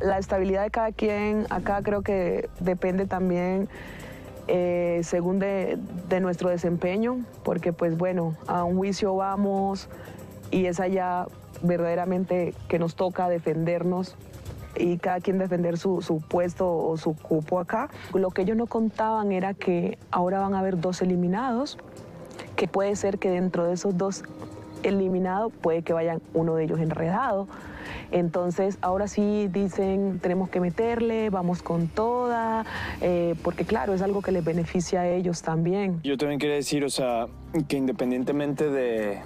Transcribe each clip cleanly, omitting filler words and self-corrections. La estabilidad de cada quien acá creo que depende también según de nuestro desempeño, porque pues bueno, a un juicio vamos y es allá verdaderamente que nos toca defendernos y cada quien defender su puesto o su cupo acá. Lo que ellos no contaban era que ahora van a haber 2 eliminados, que puede ser que dentro de esos 2 eliminados puede que vayan uno de ellos enredado. Entonces ahora sí dicen tenemos que meterle, vamos con toda, porque claro, es algo que les beneficia a ellos también. Yo también quería decir, o sea, que independientemente de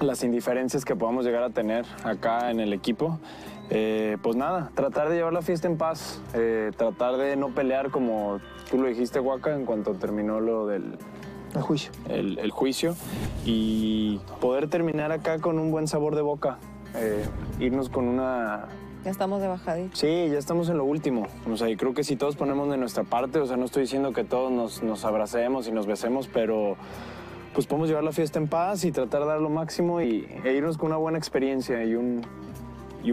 las indiferencias que podamos llegar a tener acá en el equipo, pues nada, tratar de llevar la fiesta en paz, tratar de no pelear como tú lo dijiste, Guaca, en cuanto terminó lo del... el juicio. El juicio, y poder terminar acá con un buen sabor de boca, irnos con una... Ya estamos de bajadita. Sí, ya estamos en lo último. O sea, y creo que si todos ponemos de nuestra parte, o sea, no estoy diciendo que todos nos abracemos y nos besemos, pero pues podemos llevar la fiesta en paz y tratar de dar lo máximo e irnos con una buena experiencia y un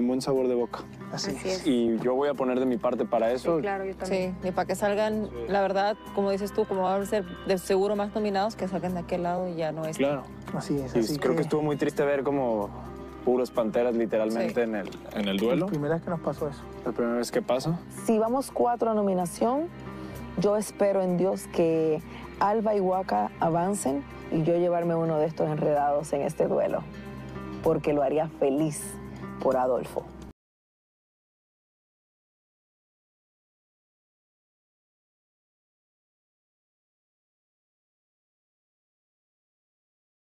buen sabor de boca. Así es. Y yo voy a poner de mi parte para eso. Sí, claro, yo también. Sí, y para que salgan, sí, la verdad, como dices tú, como van a ser de seguro más nominados, que salgan de aquel lado y ya no es. Claro. Así es. Así creo que estuvo muy triste ver como puros Panteras literalmente, sí, en el duelo. La primera vez que nos pasó eso. La primera vez que pasó. Si vamos 4 a nominación, yo espero en Dios que Alba y Guaca avancen y yo llevarme uno de estos enredados en este duelo, porque lo haría feliz por Adolfo.